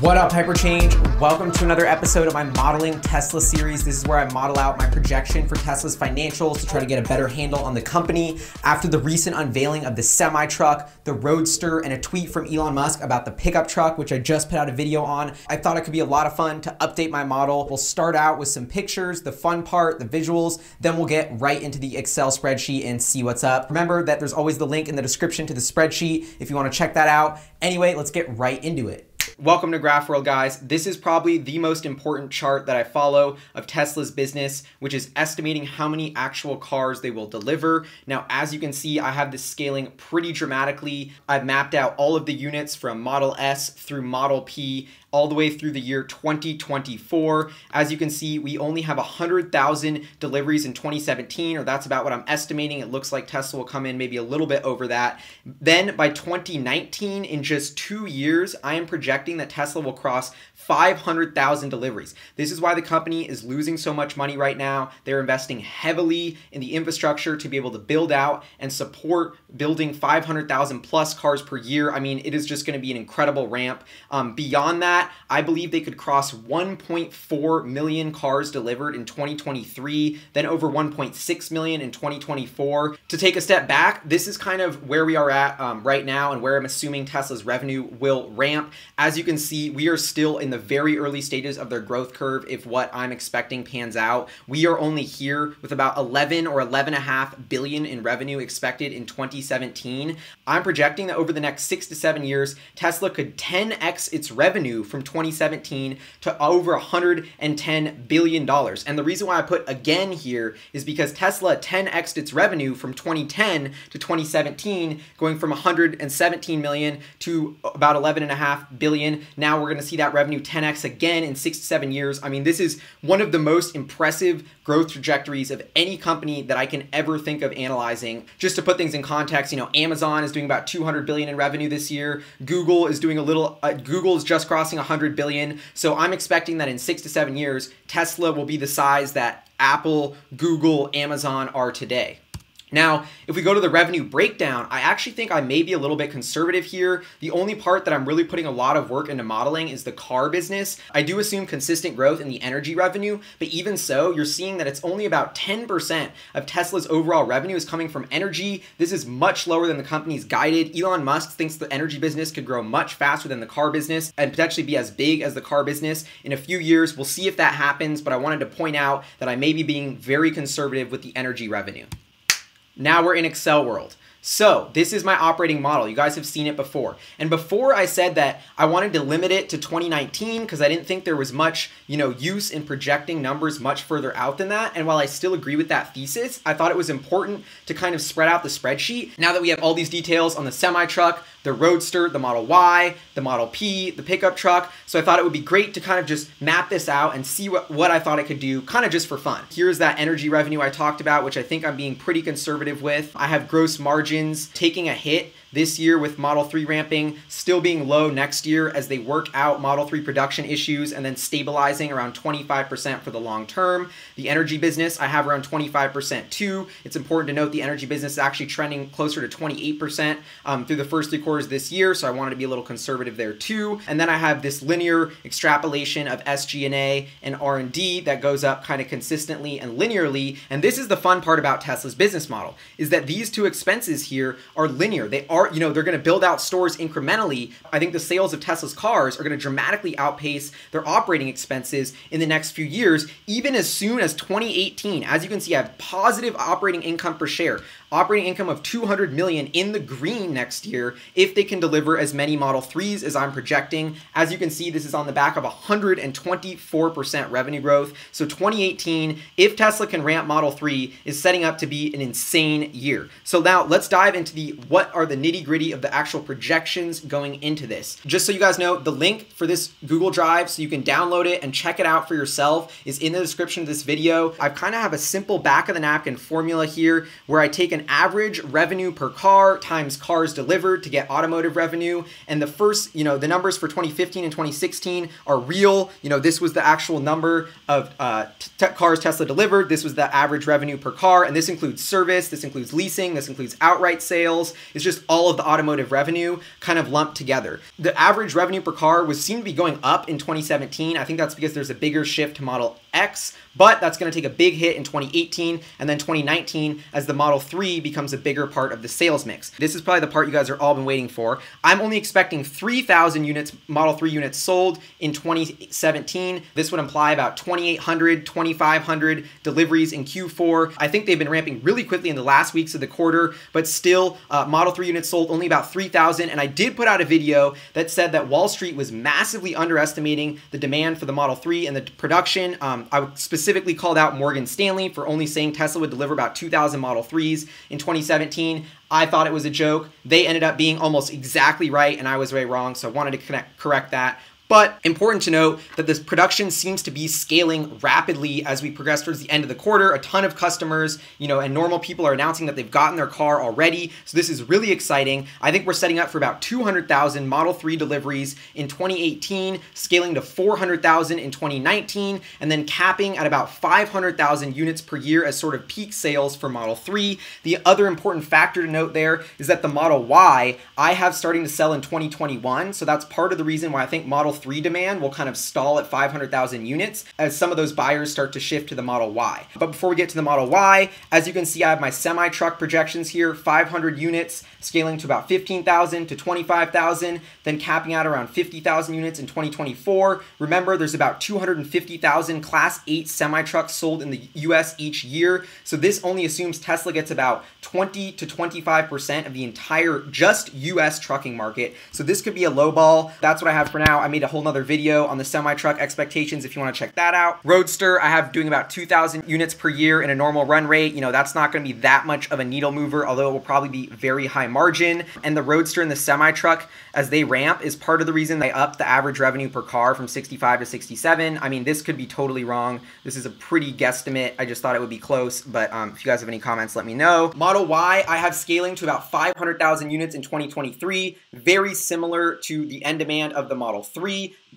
What up, HyperChange? Welcome to another episode of my Modeling Tesla series. This is where I model out my projection for Tesla's financials to try to get a better handle on the company. After the recent unveiling of the semi-truck, the Roadster, and a tweet from Elon Musk about the pickup truck, which I just put out a video on, I thought it could be a lot of fun to update my model. We'll start out with some pictures, the fun part, the visuals, then we'll get right into the Excel spreadsheet and see what's up. Remember that there's always the link in the description to the spreadsheet if you want to check that out. Anyway, let's get right into it. Welcome to Graph World, guys. This is probably the most important chart that I follow of Tesla's business, which is estimating how many actual cars they will deliver. Now, as you can see, I have this scaling pretty dramatically. I've mapped out all of the units from Model S through Model P, all the way through the year 2024. As you can see, we only have 100,000 deliveries in 2017, or that's about what I'm estimating. It looks like Tesla will come in maybe a little bit over that. Then by 2019, in just 2 years, I am projecting that Tesla will cross 500,000 deliveries. This is why the company is losing so much money right now. They're investing heavily in the infrastructure to be able to build out and support building 500,000 plus cars per year. I mean, it is just gonna be an incredible ramp. Beyond that, I believe they could cross 1.4 million cars delivered in 2023, then over 1.6 million in 2024. To take a step back, this is kind of where we are at right now and where I'm assuming Tesla's revenue will ramp. As you can see, we are still in the very early stages of their growth curve if what I'm expecting pans out. We are only here with about 11 or 11.5 billion in revenue expected in 2017. I'm projecting that over the next 6 to 7 years, Tesla could 10x its revenue from 2017 to over $110 billion. And the reason why I put again here is because Tesla 10x'd its revenue from 2010 to 2017, going from 117 million to about 11.5 billion. Now we're gonna see that revenue 10x again in 6 to 7 years. I mean, this is one of the most impressive growth trajectories of any company that I can ever think of analyzing. Just to put things in context, you know, Amazon is doing about 200 billion in revenue this year. Google is doing a little, Google is just crossing 100 billion. So I'm expecting that in 6 to 7 years, Tesla will be the size that Apple, Google, Amazon are today. Now, if we go to the revenue breakdown, I actually think I may be a little bit conservative here. The only part that I'm really putting a lot of work into modeling is the car business. I do assume consistent growth in the energy revenue, but even so, you're seeing that it's only about 10% of Tesla's overall revenue is coming from energy. This is much lower than the company's guided. Elon Musk thinks the energy business could grow much faster than the car business and potentially be as big as the car business in a few years. We'll see if that happens, but I wanted to point out that I may be being very conservative with the energy revenue. Now we're in Excel world. So this is my operating model. You guys have seen it before. And before I said that I wanted to limit it to 2019 because I didn't think there was much, you know, use in projecting numbers much further out than that. And while I still agree with that thesis, I thought it was important to kind of spread out the spreadsheet. Now that we have all these details on the semi-truck, the Roadster, the Model Y, the Model P, the pickup truck. So I thought it would be great to kind of just map this out and see what I thought I could do kind of just for fun. Here's that energy revenue I talked about, which I think I'm being pretty conservative with. I have gross margins taking a hit this year with Model 3 ramping, still being low next year as they work out Model 3 production issues and then stabilizing around 25% for the long term. The energy business, I have around 25% too. It's important to note the energy business is actually trending closer to 28% through the first 3 quarters this year, so I wanted to be a little conservative there too. And then I have this linear extrapolation of SG&A and R&D that goes up kind of consistently and linearly. And this is the fun part about Tesla's business model, is that these two expenses here are linear. They are, you know, they're going to build out stores incrementally. I think the sales of Tesla's cars are going to dramatically outpace their operating expenses in the next few years, even as soon as 2018. As you can see, I have positive operating income per share, operating income of 200 million in the green next year if they can deliver as many Model 3s as I'm projecting. As you can see, this is on the back of 124% revenue growth. So 2018, if Tesla can ramp Model 3, is setting up to be an insane year. So now let's dive into the what are the nitty-gritty of the actual projections going into this. Just so you guys know, the link for this Google Drive so you can download it and check it out for yourself is in the description of this video. I kind of have a simple back of the napkin formula here where I take an an average revenue per car times cars delivered to get automotive revenue. And the first, the numbers for 2015 and 2016 are real. This was the actual number of cars Tesla delivered. This was the average revenue per car. And this includes service, this includes leasing, this includes outright sales. It's just all of the automotive revenue kind of lumped together. The average revenue per car was seen to be going up in 2017. I think that's because there's a bigger shift to Model X, but that's going to take a big hit in 2018 and then 2019 as the Model 3 becomes a bigger part of the sales mix. This is probably the part you guys are all been waiting for. I'm only expecting 3,000 units, Model 3 units sold in 2017. This would imply about 2,800, 2,500 deliveries in Q4. I think they've been ramping really quickly in the last weeks of the quarter, but still Model 3 units sold only about 3,000. And I did put out a video that said that Wall Street was massively underestimating the demand for the Model 3 and the production. I specifically called out Morgan Stanley for only saying Tesla would deliver about 2,000 Model 3s in 2017. I thought it was a joke. They ended up being almost exactly right, and I was way wrong, so I wanted to correct that. But important to note that this production seems to be scaling rapidly as we progress towards the end of the quarter. A ton of customers, and normal people are announcing that they've gotten their car already. So this is really exciting. I think we're setting up for about 200,000 Model 3 deliveries in 2018, scaling to 400,000 in 2019, and then capping at about 500,000 units per year as sort of peak sales for Model 3. The other important factor to note there is that the Model Y I have starting to sell in 2021. So that's part of the reason why I think Model 3 demand will kind of stall at 500,000 units as some of those buyers start to shift to the Model Y. But before we get to the Model Y, as you can see, I have my semi-truck projections here, 500 units, scaling to about 15,000 to 25,000, then capping out around 50,000 units in 2024. Remember, there's about 250,000 Class 8 semi-trucks sold in the US each year. So this only assumes Tesla gets about 20 to 25% of the entire just US trucking market. So this could be a low ball. That's what I have for now. I made a whole nother video on the semi-truck expectations if you want to check that out. Roadster, I have doing about 2,000 units per year in a normal run rate. That's not going to be that much of a needle mover, although it will probably be very high margin. And the Roadster and the semi-truck, as they ramp, is part of the reason they upped the average revenue per car from 65 to 67. I mean, this could be totally wrong. This is a pretty guesstimate. I just thought it would be close, but if you guys have any comments, let me know. Model Y, I have scaling to about 500,000 units in 2023, very similar to the end demand of the Model 3.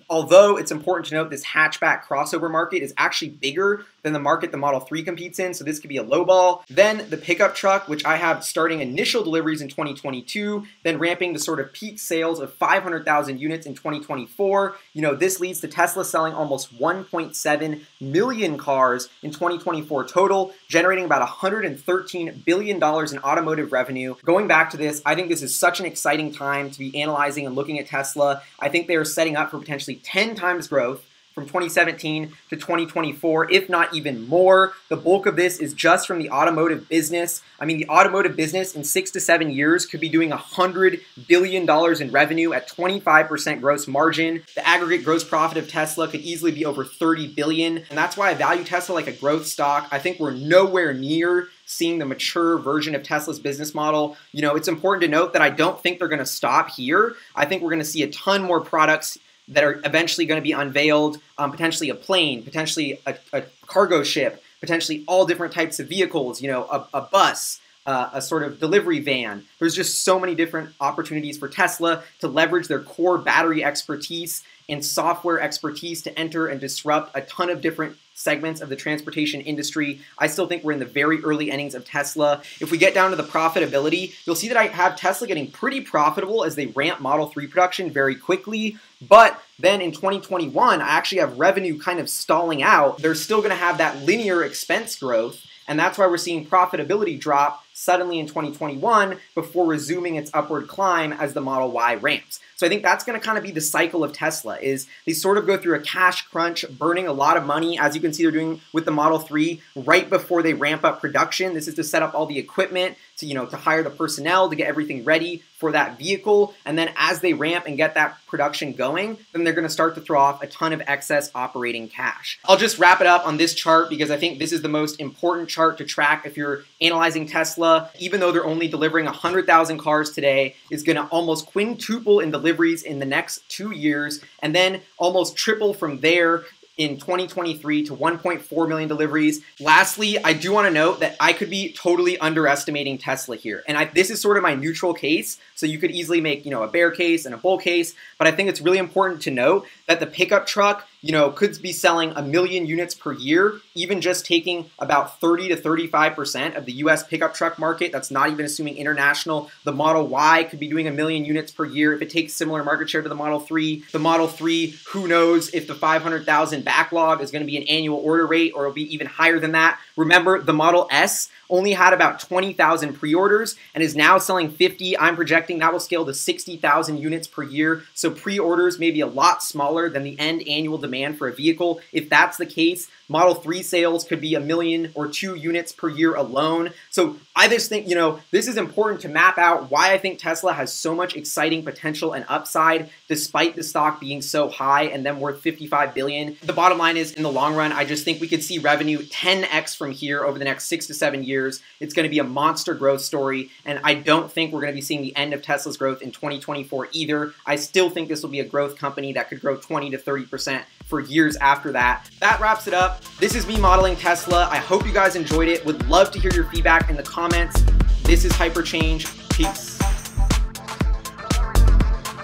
Although it's important to note this hatchback crossover market is actually bigger than the market the Model 3 competes in, so this could be a low ball. Then the pickup truck, which I have starting initial deliveries in 2022, then ramping to sort of peak sales of 500,000 units in 2024. This leads to Tesla selling almost 1.7 million cars in 2024 total, generating about $113 billion in automotive revenue. Going back to this, I think this is such an exciting time to be analyzing and looking at Tesla. I think they are setting up for potentially 10 times growth from 2017 to 2024, if not even more. The bulk of this is just from the automotive business. I mean, the automotive business in 6 to 7 years could be doing $100 billion in revenue at 25% gross margin. The aggregate gross profit of Tesla could easily be over $30 billion. And that's why I value Tesla like a growth stock. I think we're nowhere near seeing the mature version of Tesla's business model. It's important to note that I don't think they're going to stop here. I think we're going to see a ton more products that are eventually going to be unveiled, potentially a plane, potentially a cargo ship, potentially all different types of vehicles, a bus, a sort of delivery van. There's just so many different opportunities for Tesla to leverage their core battery expertise and software expertise to enter and disrupt a ton of different segments of the transportation industry. I still think we're in the very early innings of Tesla. If we get down to the profitability, you'll see that I have Tesla getting pretty profitable as they ramp Model 3 production very quickly. But then in 2021, I actually have revenue kind of stalling out. They're still going to have that linear expense growth. And that's why we're seeing profitability drop suddenly in 2021 before resuming its upward climb as the Model Y ramps. So I think that's going to kind of be the cycle of Tesla, is they sort of go through a cash crunch, burning a lot of money, as you can see they're doing with the Model 3 right before they ramp up production. This is to set up all the equipment, to, to hire the personnel, to get everything ready for that vehicle. And then as they ramp and get that production going, then they're going to start to throw off a ton of excess operating cash. I'll just wrap it up on this chart because I think this is the most important chart to track if you're analyzing Tesla. Even though they're only delivering 100,000 cars today, is going to almost quintuple in deliveries in the next 2 years and then almost triple from there in 2023 to 1.4 million deliveries. Lastly, I do wanna note that I could be totally underestimating Tesla here. And this is sort of my neutral case. So you could easily make, a bear case and a bull case, but I think it's really important to note that the pickup truck, could be selling 1 million units per year, even just taking about 30 to 35% of the US pickup truck market. That's not even assuming international. The Model Y could be doing 1 million units per year if it takes similar market share to the Model 3. The Model 3, who knows if the 500,000 backlog is going to be an annual order rate or it'll be even higher than that. Remember, the Model S only had about 20,000 pre-orders and is now selling 50. I'm projecting that will scale to 60,000 units per year. So pre-orders may be a lot smaller than the end annual demand for a vehicle. If that's the case, Model 3 sales could be 1 million or 2 units per year alone. So I just think, this is important to map out why I think Tesla has so much exciting potential and upside despite the stock being so high and then worth $55 billion. The bottom line is, in the long run, I just think we could see revenue 10x from here over the next 6 to 7 years. It's going to be a monster growth story, and I don't think we're going to be seeing the end of Tesla's growth in 2024 either. I still think this will be a growth company that could grow 20 to 30% for years after that. That wraps it up. This is me modeling Tesla. I hope you guys enjoyed it. Would love to hear your feedback in the comments. This is HyperChange. Peace.